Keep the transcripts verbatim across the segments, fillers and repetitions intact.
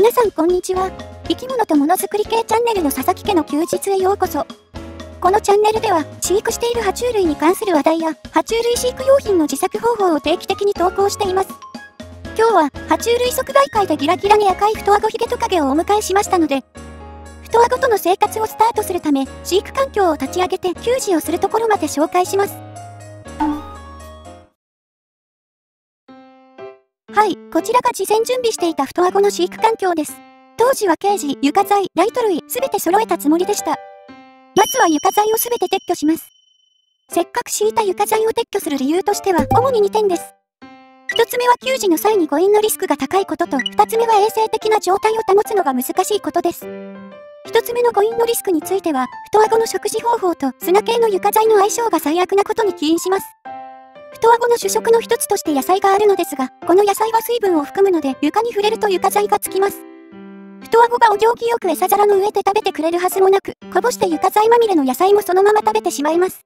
皆さんこんにちは。生き物とものづくり系チャンネルの佐々木家の休日へようこそ。このチャンネルでは飼育している爬虫類に関する話題や爬虫類飼育用品の自作方法を定期的に投稿しています。今日は爬虫類即売会でギラギラに赤いフトアゴヒゲトカゲをお迎えしましたので、フトアゴとの生活をスタートするため飼育環境を立ち上げて給仕をするところまで紹介します。はい、こちらが事前準備していたフトアゴの飼育環境です。当時はケージ、床材、ライト類、すべて揃えたつもりでした。まずは床材をすべて撤去します。せっかく敷いた床材を撤去する理由としては主ににてんです。ひとつめは給仕の際に誤飲のリスクが高いことと、ふたつめは衛生的な状態を保つのが難しいことです。ひとつめの誤飲のリスクについては、フトアゴの食事方法と砂系の床材の相性が最悪なことに起因します。フトアゴの主食の一つとして野菜があるのですが、この野菜は水分を含むので床に触れると床材がつきます。フトアゴがお行儀よく餌皿の上で食べてくれるはずもなく、こぼして床材まみれの野菜もそのまま食べてしまいます。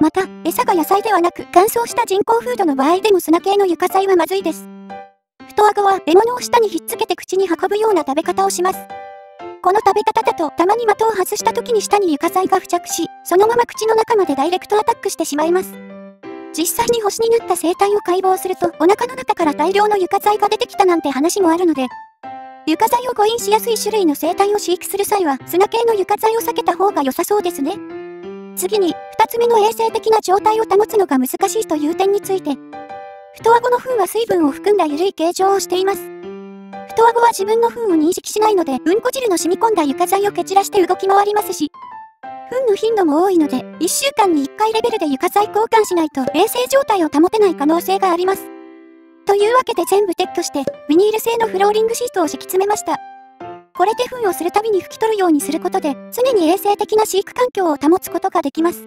また、餌が野菜ではなく乾燥した人工フードの場合でも砂系の床材はまずいです。フトアゴは獲物を舌にひっつけて口に運ぶような食べ方をします。この食べ方だと、たまに的を外した時に舌に床材が付着し、そのまま口の中までダイレクトアタックしてしまいます。実際に星になった生態を解剖すると、お腹の中から大量の床材が出てきたなんて話もあるので、床材を誤飲しやすい種類の生態を飼育する際は砂系の床材を避けた方が良さそうですね。次にふたつめの衛生的な状態を保つのが難しいという点について、フトアゴの糞は水分を含んだ緩い形状をしています。フトアゴは自分の糞を認識しないので、うんこ汁の染み込んだ床材を蹴散らして動き回りますし、糞の頻度も多いので、いっしゅうかんにいっかいレベルで床材交換しないと衛生状態を保てない可能性があります。というわけで全部撤去して、ビニール製のフローリングシートを敷き詰めました。これで糞をするたびに拭き取るようにすることで、常に衛生的な飼育環境を保つことができます。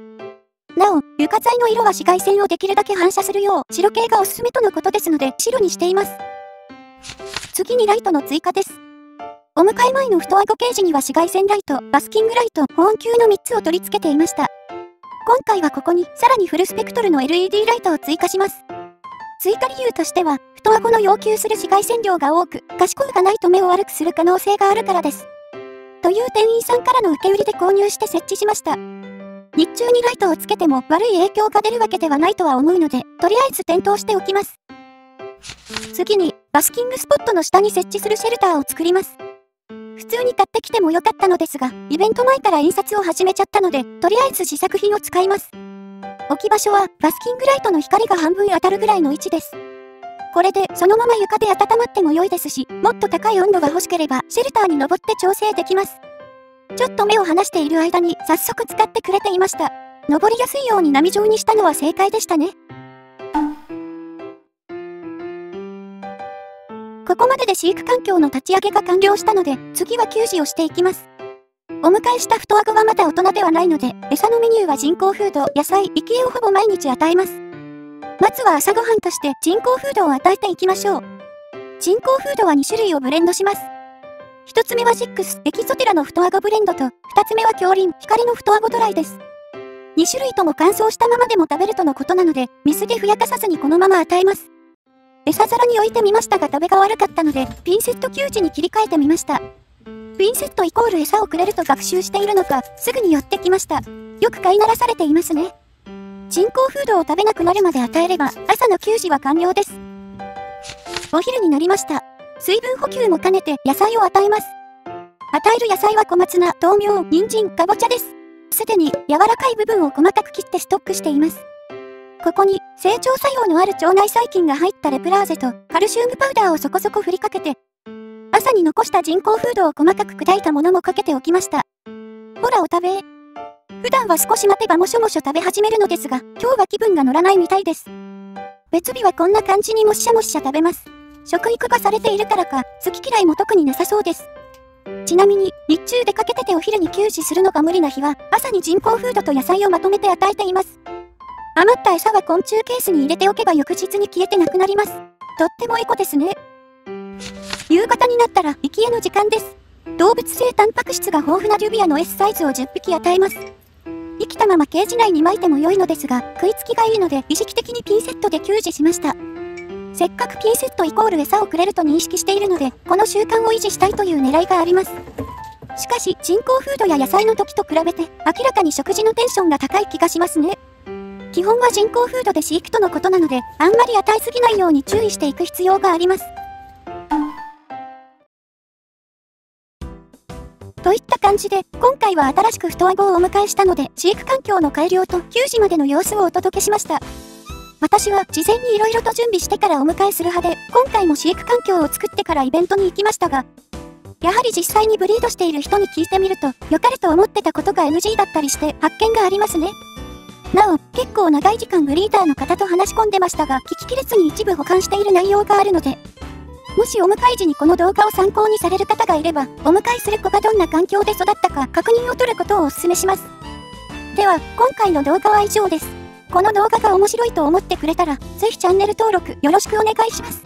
なお、床材の色は紫外線をできるだけ反射するよう、白系がおすすめとのことですので、白にしています。次にライトの追加です。お迎え前のフトアゴケージには紫外線ライト、バスキングライト、保温球のみっつを取り付けていました。今回はここにさらにフルスペクトルの エルイーディー ライトを追加します。追加理由としては、フトアゴの要求する紫外線量が多く、賢くがないと目を悪くする可能性があるからです。という店員さんからの受け売りで購入して設置しました。日中にライトをつけても悪い影響が出るわけではないとは思うので、とりあえず点灯しておきます。次に、バスキングスポットの下に設置するシェルターを作ります。普通に買ってきてもよかったのですが、イベント前から印刷を始めちゃったので、とりあえず試作品を使います。置き場所は、バスキングライトの光が半分当たるぐらいの位置です。これで、そのまま床で温まっても良いですし、もっと高い温度が欲しければ、シェルターに登って調整できます。ちょっと目を離している間に、早速使ってくれていました。登りやすいように波状にしたのは正解でしたね。ここまでで飼育環境の立ち上げが完了したので、次は給仕をしていきます。お迎えしたフトアゴはまだ大人ではないので、餌のメニューは人工フード、野菜、生き餌をほぼ毎日与えます。まずは朝ごはんとして人工フードを与えていきましょう。人工フードはにしゅるいをブレンドします。ひとつめはシックス、エキゾテラのフトアゴブレンドと、ふたつめは強林、光のフトアゴドライです。にしゅるいとも乾燥したままでも食べるとのことなので、水でふやかさずにこのまま与えます。餌皿に置いてみましたが食べが悪かったので、ピンセット給仕に切り替えてみました。ピンセットイコール餌をくれると学習しているのか、すぐに寄ってきました。よく飼いならされていますね。人工フードを食べなくなるまで与えれば、朝の給仕は完了です。お昼になりました。水分補給も兼ねて野菜を与えます。与える野菜は小松菜、豆苗、人参、かぼちゃです。すでに柔らかい部分を細かく切ってストックしています。ここに、整腸作用のある腸内細菌が入ったレプラーゼとカルシウムパウダーをそこそこ振りかけて、朝に残した人工フードを細かく砕いたものもかけておきました。ほらお食べ。普段は少し待てばもしょもしょ食べ始めるのですが、今日は気分が乗らないみたいです。別日はこんな感じにもっしゃもっしゃ食べます。食育がされているからか、好き嫌いも特になさそうです。ちなみに、日中出かけててお昼に給仕するのが無理な日は、朝に人工フードと野菜をまとめて与えています。余った餌は昆虫ケースに入れておけば翌日に消えてなくなります。とってもエコですね。夕方になったら生き餌の時間です。動物性タンパク質が豊富なリュビアの S サイズをじゅっぴき与えます。生きたままケージ内に撒いても良いのですが、食いつきがいいので意識的にピンセットで給仕しました。せっかくピンセットイコール餌をくれると認識しているので、この習慣を維持したいという狙いがあります。しかし、人工フードや野菜の時と比べて、明らかに食事のテンションが高い気がしますね。基本は人工フードで飼育とのことなので、あんまり与えすぎないように注意していく必要があります。といった感じで、今回は新しく双子をお迎えしたので、飼育環境の改良と給仕までの様子をお届けしました。私は事前にいろいろと準備してからお迎えする派で、今回も飼育環境を作ってからイベントに行きましたが、やはり実際にブリードしている人に聞いてみると、良かれと思ってたことが エヌジー だったりして発見がありますね。なお、結構長い時間ブリーダーの方と話し込んでましたが、聞ききれずに一部保管している内容があるので、もしお迎え時にこの動画を参考にされる方がいれば、お迎えする子がどんな環境で育ったか確認を取ることをお勧めします。では、今回の動画は以上です。この動画が面白いと思ってくれたら、ぜひチャンネル登録よろしくお願いします。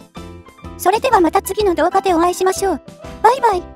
それではまた次の動画でお会いしましょう。バイバイ。